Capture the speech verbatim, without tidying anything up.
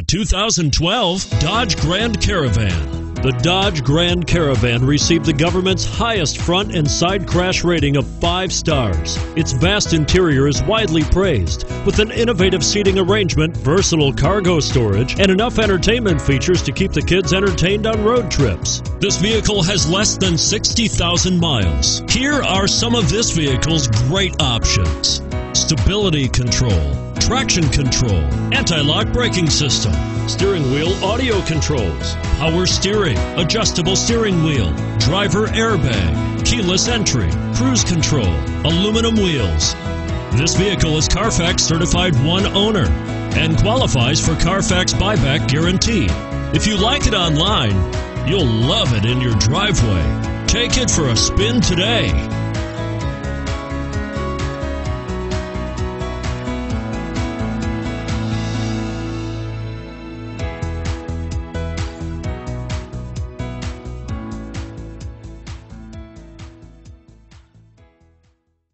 the two thousand twelve Dodge Grand Caravan. The Dodge Grand Caravan received the government's highest front and side crash rating of five stars. Its vast interior is widely praised, with an innovative seating arrangement, versatile cargo storage, and enough entertainment features to keep the kids entertained on road trips. This vehicle has less than sixty thousand miles. Here are some of this vehicle's great options: stability control, traction control, anti-lock braking system, steering wheel audio controls, power steering, adjustable steering wheel, driver airbag, keyless entry, cruise control, aluminum wheels. This vehicle is Carfax certified one owner and qualifies for Carfax buyback guarantee. If you like it online, you'll love it in your driveway. Take it for a spin today.